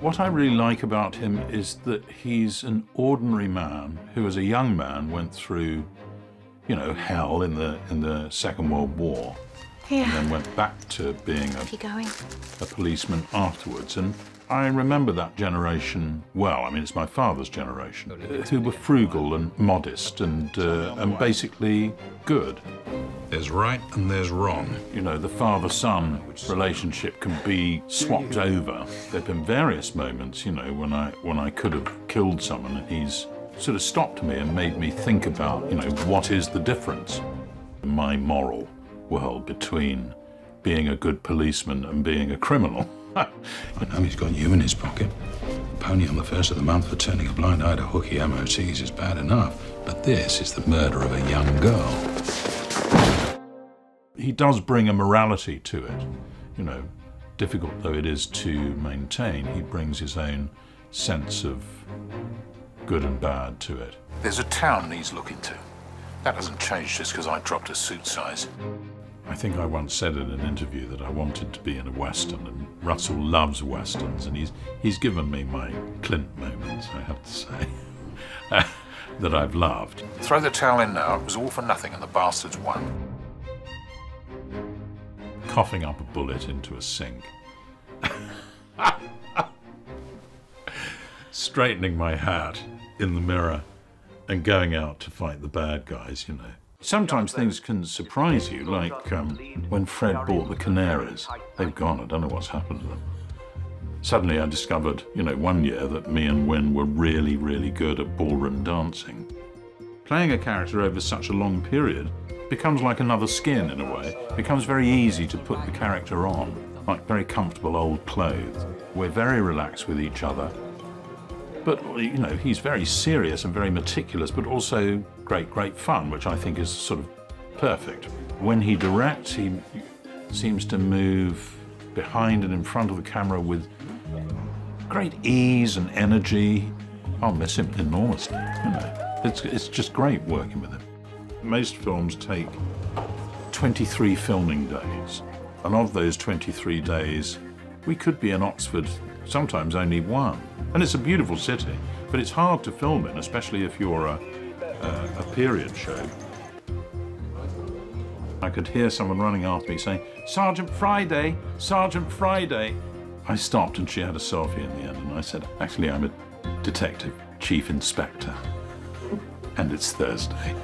What I really like about him is that he's an ordinary man who, as a young man, went through, you know, hell in the Second World War. Yeah. And then went back to being a policeman afterwards. And I remember that generation well. I mean, it's my father's generation, who were frugal and modest and basically good. There's right and there's wrong. You know, the father-son relationship can be swapped over. There've been various moments, you know, when I could have killed someone, and he's sort of stopped me and made me think about, you know, what is the difference? My moral world between being a good policeman and being a criminal. I know he's got you in his pocket. Pony on the 1st of the month for turning a blind eye to hooky MOTs is bad enough, but this is the murder of a young girl. He does bring a morality to it, you know, difficult though it is to maintain. He brings his own sense of good and bad to it. There's a town he's looking to. That hasn't changed just because I dropped a suit size. I think I once said in an interview that I wanted to be in a Western, and Russell loves Westerns, and he's given me my Clint moments, I have to say, that I've loved. Throw the towel in now. It was all for nothing, and the bastards won. Coughing up a bullet into a sink. Straightening my hat in the mirror. And going out to fight the bad guys, you know. Sometimes things can surprise you, like when Fred bought the canaries. They've gone, I don't know what's happened to them. Suddenly I discovered, you know, one year that me and Wynn were really, really good at ballroom dancing. Playing a character over such a long period becomes like another skin in a way. It becomes very easy to put the character on, like very comfortable old clothes. We're very relaxed with each other. But, you know, he's very serious and very meticulous, but also great, great fun, which I think is sort of perfect. When he directs, he seems to move behind and in front of the camera with great ease and energy. I'll miss him enormously, you know. It's just great working with him. Most films take 23 filming days, and of those 23 days, we could be in Oxford sometimes only one. And it's a beautiful city, but it's hard to film in, especially if you're a period show. I could hear someone running after me saying, "Sergeant Friday, Sergeant Friday." I stopped and she had a selfie in the end, and I said, "Actually, I'm a detective, Chief Inspector, and it's Thursday."